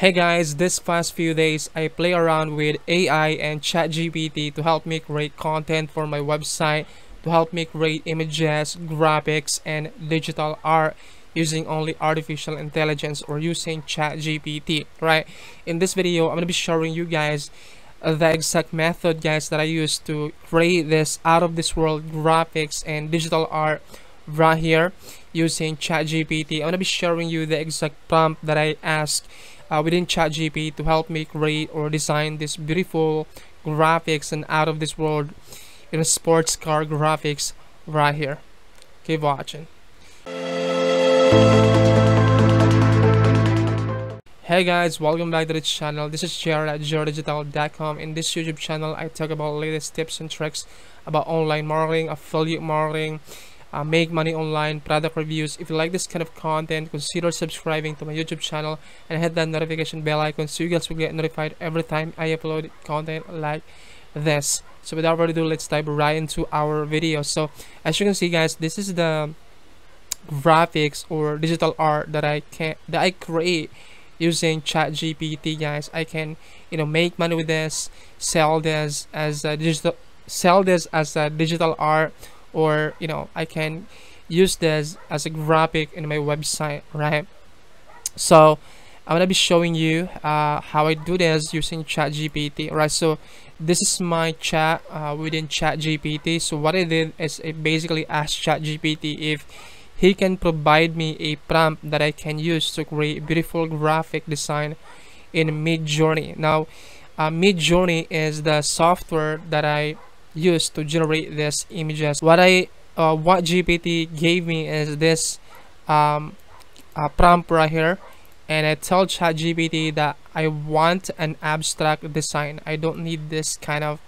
Hey guys, this past few days I play around with AI and ChatGPT to help me create content for my website, to help me create images, graphics, and digital art using only artificial intelligence or using ChatGPT, right? In this video, I'm gonna be showing you guys the exact method, guys, that I use to create this out of this world graphics and digital art right here using ChatGPT. I'm gonna be showing you the exact prompt that I asked within ChatGPT to help me create or design this beautiful graphics and out of this world in a sports car graphics right here. Keep watching. Hey guys, welcome back to the channel. This is Jared at jareddigital.com. In this YouTube channel, I talk about latest tips and tricks about online marketing, affiliate marketing, make money online, product reviews. If you like this kind of content, consider subscribing to my YouTube channel and hit that notification bell icon so you guys will get notified every time I upload content like this. So without further ado, let's dive right into our video. So as you can see, guys, this is the graphics or digital art that I create using ChatGPT, guys. I can, you know, make money with this, sell this as a digital art. Or, you know, I can use this as a graphic in my website, right? So I'm gonna be showing you how I do this using ChatGPT, right? So this is my chat within ChatGPT. So what I did is I basically asked ChatGPT if he can provide me a prompt that I can use to create beautiful graphic design in Midjourney. Now, Midjourney is the software that I used to generate these images. What GPT gave me is this prompt right here, and I tell ChatGPT that I want an abstract design. I don't need this kind of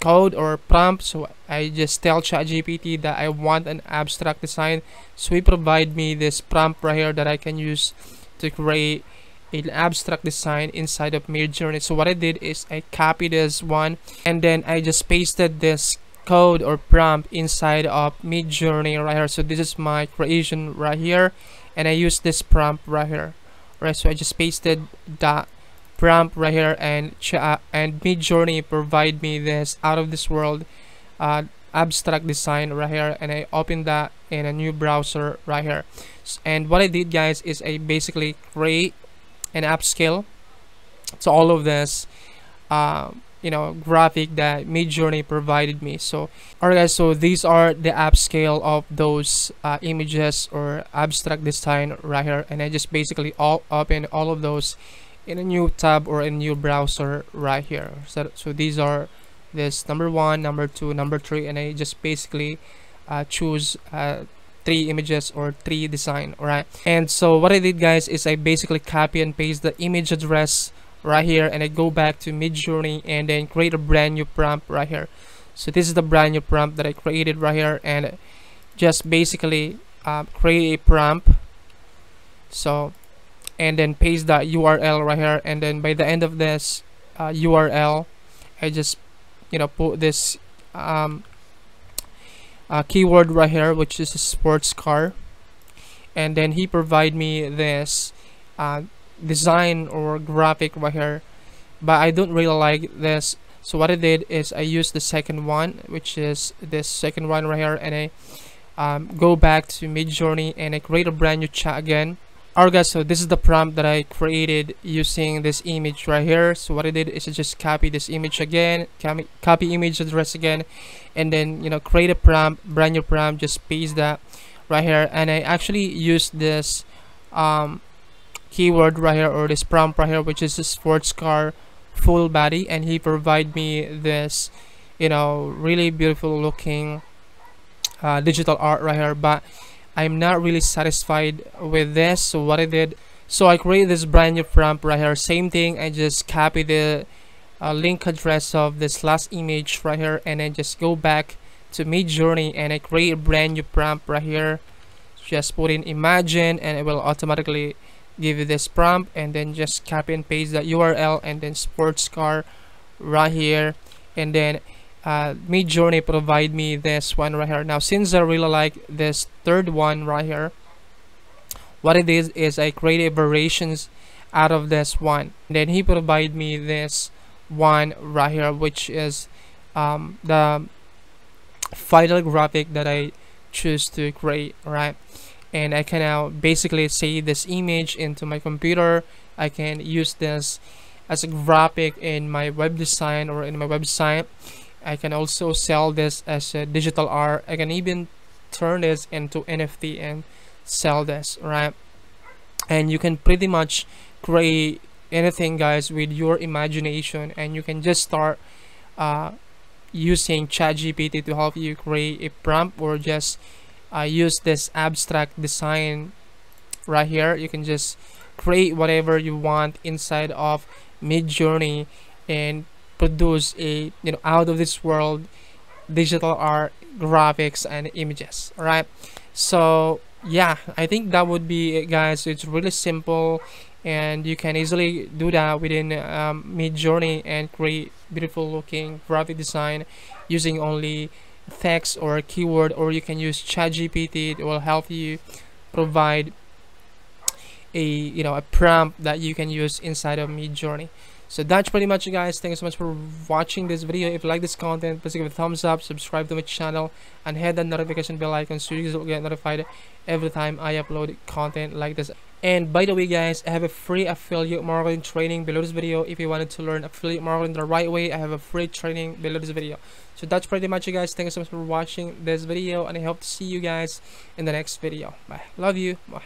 code or prompt, so I just tell ChatGPT that I want an abstract design. So he provide me this prompt right here that I can use to create an abstract design inside of Midjourney. So what I did is I copied this one and then I just pasted this code or prompt inside of Midjourney right here. So this is my creation right here, and I use this prompt right here. Right, so I just pasted that prompt right here, and Midjourney provide me this out of this world abstract design right here, and I open that in a new browser right here. And what I did, guys, is I basically create and upscale to all of this you know, graphic that Midjourney provided me. So alright guys, so these are the upscale of those images or abstract design right here, and I just basically open all of those in a new tab or a new browser right here. So these are this number 1, number 2, number 3, and I just basically choose 3 images or 3 design, alright? And so what I did, guys, is I basically copy and paste the image address right here, and I go back to Midjourney and then create a brand new prompt right here. So this is the brand new prompt that I created right here, and just basically create a prompt. So, and then paste that URL right here, and then by the end of this URL, I just, you know, put this keyword right here, which is a sports car, and then he provide me this design or graphic right here, but I don't really like this. So what I did is I used the second one, which is this second one right here, and I go back to Midjourney and I create a brand new chat again. Alright guys, so this is the prompt that I created using this image right here. So what I did is I just copy this image again, copy image address again, and then, you know, create a prompt, brand new prompt, just paste that right here, and I actually used this keyword right here or this prompt right here, which is a sports car full body, and he provide me this, you know, really beautiful looking digital art right here, but I'm not really satisfied with this. So what I did, so I created this brand new prompt right here, same thing, I just copy the link address of this last image right here, and I just go back to Midjourney and I create a brand new prompt right here. Just put in imagine and it will automatically give you this prompt, and then just copy and paste the URL and then sports car right here, and then Midjourney provide me this one right here. Now, since I really like this third one right here, what it is I create a variations out of this one. Then he provided me this one right here, which is the final graphic that I choose to create, right? And I can now basically save this image into my computer. I can use this as a graphic in my web design or in my website. I can also sell this as a digital art. I can even turn this into NFT and sell this, right? And you can pretty much create anything, guys, with your imagination, and you can just start using ChatGPT to help you create a prompt, or just use this abstract design right here. You can just create whatever you want inside of Midjourney and produce a, you know, out of this world digital art, graphics and images, right? So yeah, I think that would be it, guys. It's really simple, and you can easily do that within Midjourney and create beautiful looking graphic design using only text or keyword, or you can use ChatGPT. It will help you provide a, you know, a prompt that you can use inside of Midjourney. So that's pretty much it, guys. Thank you so much for watching this video. If you like this content, please give it a thumbs up, subscribe to my channel, and hit the notification bell icon so you guys will get notified every time I upload content like this. And by the way, guys, I have a free affiliate marketing training below this video. If you wanted to learn affiliate marketing the right way, I have a free training below this video. So that's pretty much it, guys. Thank you so much for watching this video, and I hope to see you guys in the next video. Bye. Love you. Bye.